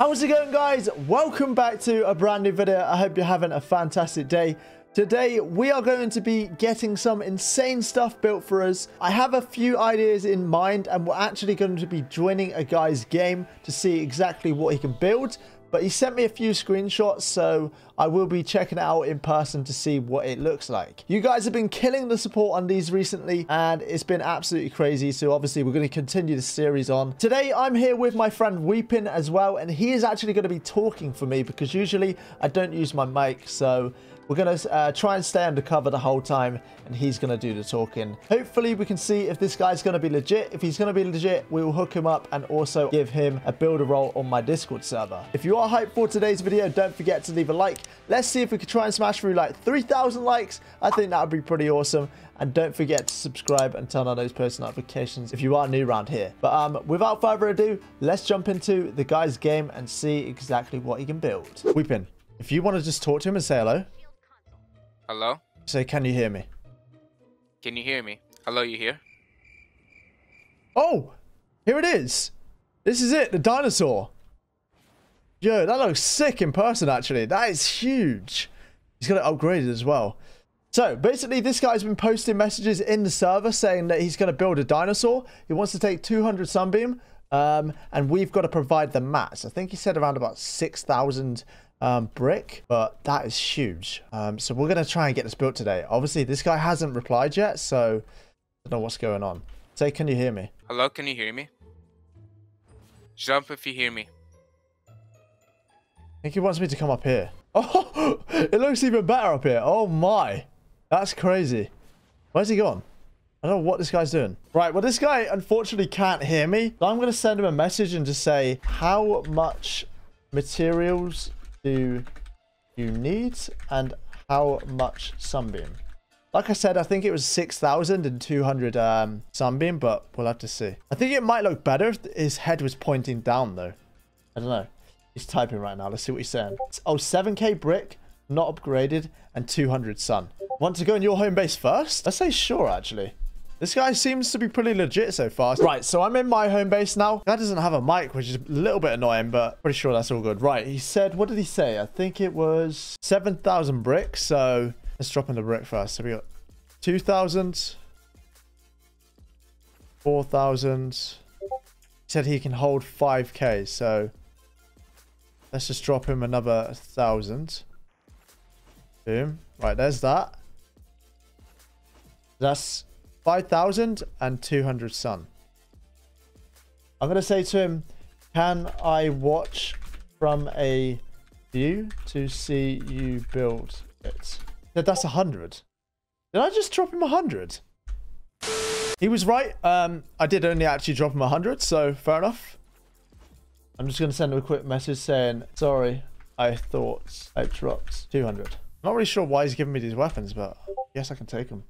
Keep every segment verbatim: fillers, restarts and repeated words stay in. How's it going, guys? Welcome back to a brand new video. I hope you're having a fantastic day. Today we are going to be getting some insane stuff built for us. I have a few ideas in mind, and we're actually going to be joining a guy's game to see exactly what he can build. But he sent me a few screenshots, so I will be checking it out in person to see what it looks like. You guys have been killing the support on these recently, and it's been absolutely crazy. So obviously we're going to continue the series on. Today I'm here with my friend Weepin as well, and he is actually going to be talking for me because usually I don't use my mic. So we're going to uh, try and stay undercover the whole time, and he's going to do the talking. Hopefully we can see if this guy's going to be legit. If he's going to be legit, we will hook him up and also give him a builder role on my Discord server. If you are hyped for today's video, don't forget to leave a like. Let's see if we can try and smash through like three thousand likes. I think that would be pretty awesome. And don't forget to subscribe and turn on those post notifications if you are new around here. But um, without further ado, let's jump into the guy's game and see exactly what he can build. Weepin, if you want to just talk to him and say hello. Hello? Say, can you hear me? Can you hear me? Hello, you here? Oh, here it is. This is it, the dinosaur. Yo, that looks sick in person, actually. That is huge. He's going to upgrade it as well. So, basically, this guy's been posting messages in the server saying that he's going to build a dinosaur. He wants to take two hundred Sunbeam, um, and we've got to provide the mats. I think he said around about six thousand um, brick, but that is huge. Um, so, we're going to try and get this built today. Obviously, this guy hasn't replied yet, so I don't know what's going on. Say, can you hear me? Hello, can you hear me? Jump if you hear me. I think he wants me to come up here. Oh, it looks even better up here. Oh my, that's crazy. Where's he gone? I don't know what this guy's doing. Right, well, this guy unfortunately can't hear me. So I'm going to send him a message and just say, how much materials do you need and how much sunbeam? Like I said, I think it was six thousand two hundred um, sunbeam, but we'll have to see. I think it might look better if his head was pointing down though. I don't know. He's typing right now. Let's see what he's saying. Oh, seven K brick, not upgraded, and two hundred sun. Want to go in your home base first? I'd say sure, actually. This guy seems to be pretty legit so far. Right, so I'm in my home base now. That doesn't have a mic, which is a little bit annoying, but pretty sure that's all good. Right, he said, what did he say? I think it was seven thousand brick, so let's drop in the brick first. So we got two thousand, four thousand. He said he can hold five K, so let's just drop him another thousand. Boom. Right, there's that. That's five thousand and two hundred sun. I'm going to say to him, can I watch from a view to see you build it? Yeah, that's one hundred. Did I just drop him one hundred? He was right. Um, I did only actually drop him one hundred, so fair enough. I'm just going to send him a quick message saying, sorry, I thought I dropped two hundred. I'm not really sure why he's giving me these weapons, but I guess I can take them.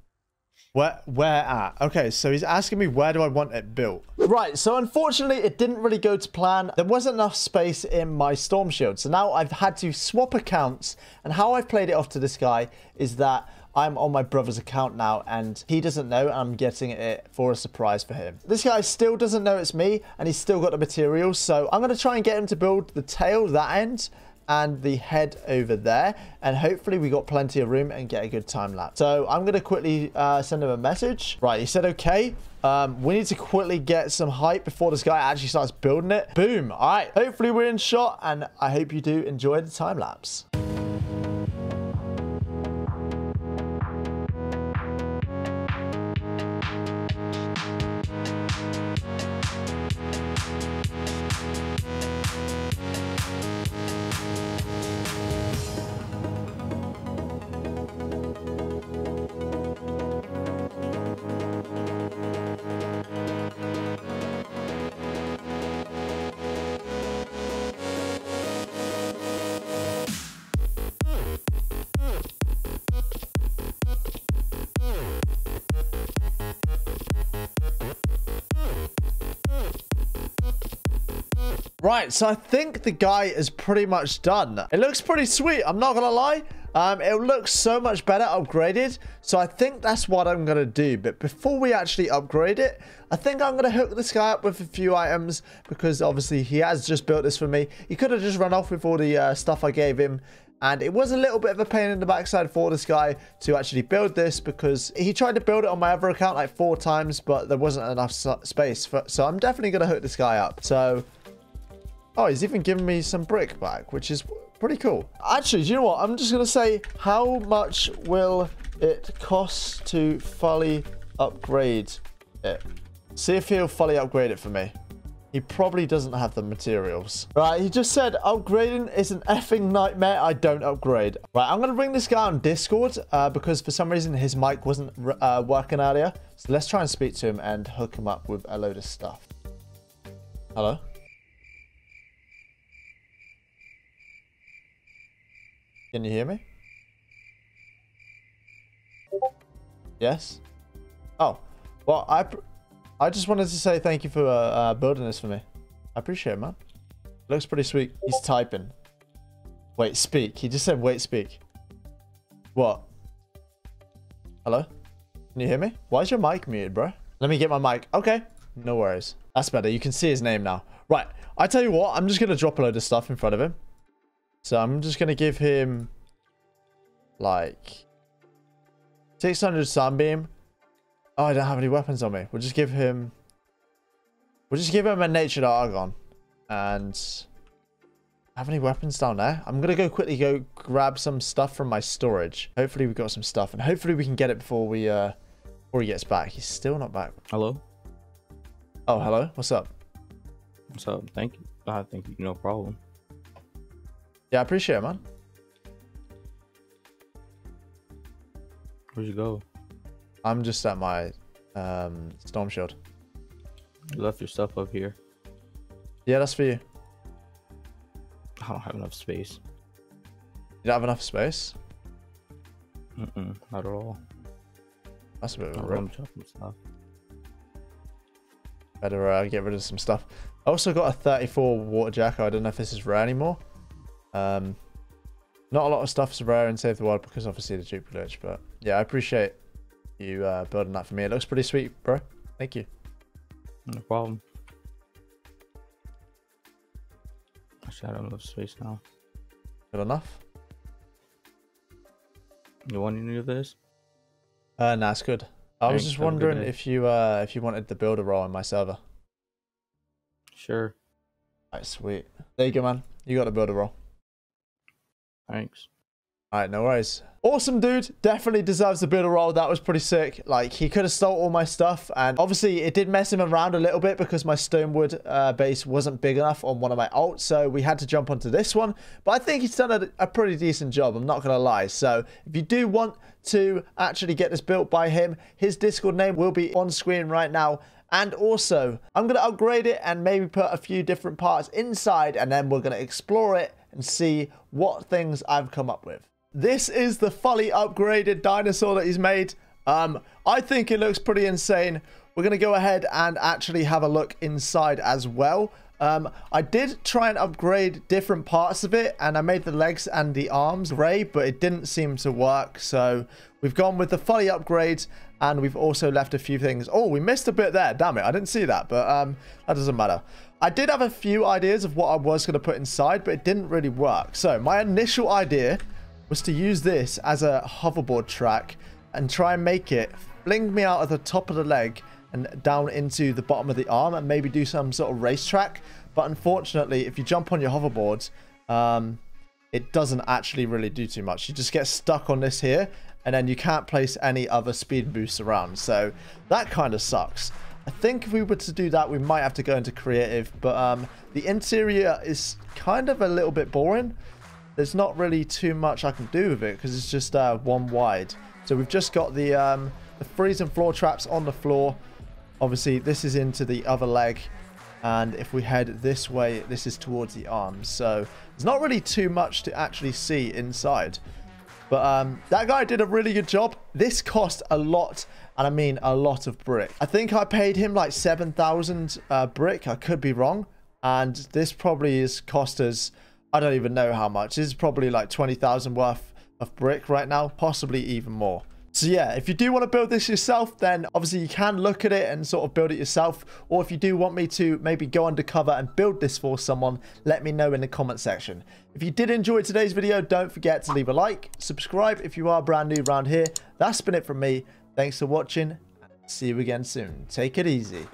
Where, where at? Okay, so he's asking me, where do I want it built? Right, so unfortunately, it didn't really go to plan. There wasn't enough space in my storm shield. So now I've had to swap accounts. And how I've played it off to this guy is that I'm on my brother's account now, and he doesn't know I'm getting it for a surprise for him. This guy still doesn't know it's me, and he's still got the materials, so I'm going to try and get him to build the tail that end and the head over there, and hopefully we got plenty of room and get a good time lapse. So I'm going to quickly uh, send him a message. Right, he said okay. Um, we need to quickly get some hype before this guy actually starts building it. Boom. All right, hopefully we're in shot, and I hope you do enjoy the time lapse. Right, so I think the guy is pretty much done. It looks pretty sweet, I'm not gonna lie. Um, it looks so much better upgraded, so I think that's what I'm going to do. But before we actually upgrade it, I think I'm going to hook this guy up with a few items, because obviously he has just built this for me. He could have just run off with all the uh, stuff I gave him, and it was a little bit of a pain in the backside for this guy to actually build this, because he tried to build it on my other account like four times, but there wasn't enough space for, so I'm definitely going to hook this guy up. So, oh, he's even giving me some brick back, which is pretty cool. Actually, do you know what? I'm just going to say, how much will it cost to fully upgrade it? See if he'll fully upgrade it for me. He probably doesn't have the materials. Right, he just said, upgrading is an effing nightmare. I don't upgrade. Right, I'm going to bring this guy on Discord uh, because for some reason his mic wasn't uh, working earlier. So let's try and speak to him and hook him up with a load of stuff. Hello? Can you hear me? Yes? Oh, well, I I just wanted to say thank you for uh, uh, building this for me. I appreciate it, man. It looks pretty sweet. He's typing. Wait, speak. He just said, wait, speak. What? Hello? Can you hear me? Why is your mic muted, bro? Let me get my mic. Okay. No worries. That's better. You can see his name now. Right. I tell you what, I'm just going to drop a load of stuff in front of him. So I'm just going to give him like six hundred sunbeam. Oh, I don't have any weapons on me. We'll just give him, we'll just give him a natured argon. And have any weapons down there? I'm going to go quickly go grab some stuff from my storage. Hopefully we've got some stuff and hopefully we can get it before we, uh, before he gets back. He's still not back. Hello. Oh, hello. What's up? What's up? Thank you. I think you, no problem. Yeah, I appreciate it, man. Where'd you go? I'm just at my um, storm shield. You left your stuff up here. Yeah, that's for you. I don't have enough space. You don't have enough space? Mm-mm, not at all. That's a bit of a rip. Better uh, get rid of some stuff. I also got a thirty-four water jacket. I don't know if this is rare anymore. Um, not a lot of stuff's rare in Save the World because obviously the Jupiter Lich, but yeah, I appreciate you uh, building that for me. It looks pretty sweet, bro. Thank you. No problem. Actually, I don't have enough space now. Good enough? You want any of this? Uh, nah, it's good. I Thanks. was just wondering if you uh, if you wanted the builder role in my server. Sure. Alright, sweet. There you go, man. You got to build a roll. Thanks. All right, no worries. Awesome, dude. Definitely deserves to build a roll. That was pretty sick. Like, he could have stole all my stuff. And obviously, it did mess him around a little bit because my Stonewood uh, base wasn't big enough on one of my ults. So we had to jump onto this one. But I think he's done a, a pretty decent job. I'm not going to lie. So if you do want to actually get this built by him, his Discord name will be on screen right now. And also, I'm going to upgrade it and maybe put a few different parts inside. And then we're going to explore it and see what things I've come up with. This is the fully upgraded dinosaur that he's made. Um, I think it looks pretty insane. We're going to go ahead and actually have a look inside as well. Um, I did try and upgrade different parts of it, and I made the legs and the arms gray, but it didn't seem to work. So we've gone with the fully upgrades, and we've also left a few things. Oh, we missed a bit there. Damn it, I didn't see that, but um, that doesn't matter. I did have a few ideas of what I was going to put inside, but it didn't really work. So my initial idea was to use this as a hoverboard track and try and make it fling me out of the top of the leg and down into the bottom of the arm and maybe do some sort of racetrack. But unfortunately, if you jump on your hoverboards, um, it doesn't actually really do too much. You just get stuck on this here and then you can't place any other speed boosts around. So that kind of sucks. I think if we were to do that, we might have to go into creative, but um, the interior is kind of a little bit boring. There's not really too much I can do with it because it's just uh, one wide. So we've just got the, um, the freeze and floor traps on the floor. Obviously, this is into the other leg. And if we head this way, this is towards the arms. So there's not really too much to actually see inside. But um, that guy did a really good job. This cost a lot. And I mean a lot of brick. I think I paid him like seven thousand uh, brick. I could be wrong. And this probably is cost us... I don't even know how much. This is probably like twenty thousand worth of brick right now, possibly even more. So yeah, if you do want to build this yourself, then obviously you can look at it and sort of build it yourself. Or if you do want me to maybe go undercover and build this for someone, let me know in the comment section. If you did enjoy today's video, don't forget to leave a like, subscribe if you are brand new around here. That's been it from me. Thanks for watching. See you again soon. Take it easy.